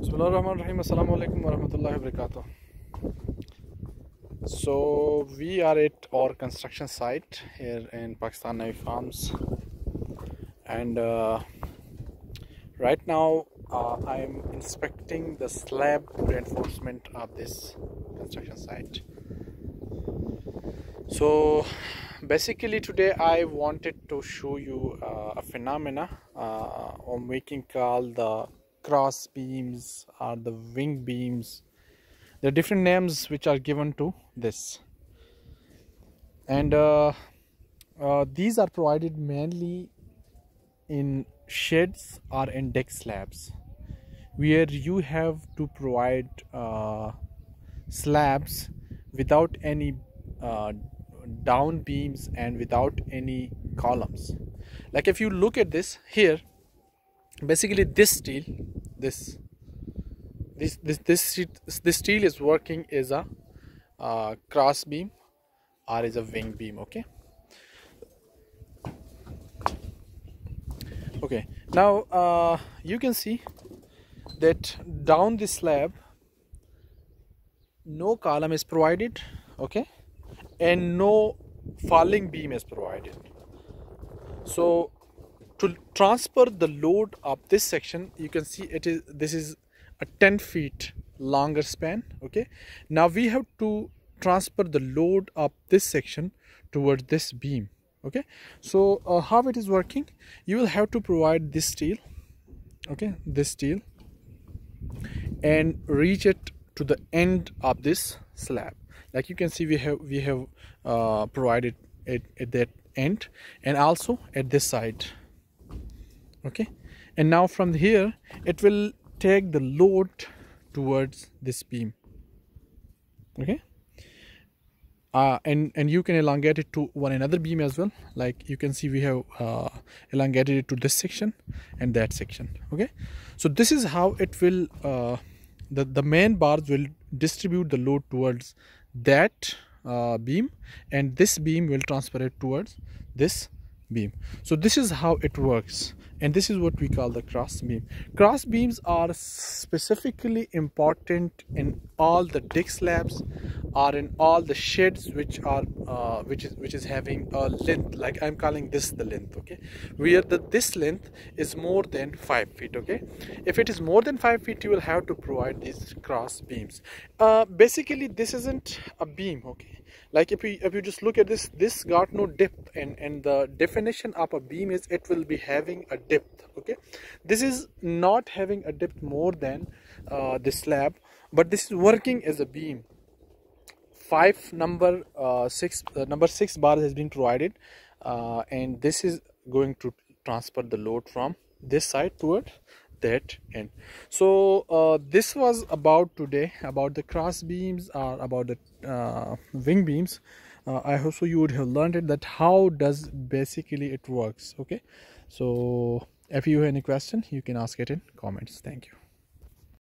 Bismillahirrahmanirrahim. Assalamualaikum warahmatullahi wabarakatuh. So we are at our construction site here in Pakistan, Nai Farms, and right now I'm inspecting the slab reinforcement of this construction site. So basically today I wanted to show you a phenomena on making called the cross beams or the wing beams. There are different names which are given to this, and these are provided mainly in sheds or in deck slabs, where you have to provide slabs without any down beams and without any columns. Like if you look at this here, basically this steel, this steel is working as a cross beam or is a wing beam. Okay, now you can see that down this slab no column is provided, okay, and no falling beam is provided. So to transfer the load of this section, you can see it is, this is a 10 feet longer span. Okay, now we have to transfer the load of this section towards this beam. Okay, so how it is working, you will have to provide this steel, okay, this steel, and reach it to the end of this slab. Like you can see, we have provided it at that end and also at this side. Okay, and now from here it will take the load towards this beam. Okay, and you can elongate it to one another beam as well. Like you can see, we have elongated it to this section and that section. Okay, so this is how it will the main bars will distribute the load towards that beam, and this beam will transfer it towards this beam. So this is how it works, and this is what we call the cross beam. Cross beams are specifically important in all the deck slabs or in all the sheds which are which is having a length, like I'm calling this the length, okay, where this length is more than 5 feet. Okay, if it is more than 5 feet, you will have to provide these cross beams. Basically this isn't a beam, okay. Like if you just look at this got no depth, and the definition of a beam is it will be having a depth. Okay, this is not having a depth more than the slab, but this is working as a beam. Number six bar has been provided, and this is going to transfer the load from this side toward that end. So this was about today, about the cross beams or about the wing beams. I hope so you would have learned it, that how does basically it works. Okay, so if you have any question, you can ask it in comments. Thank you.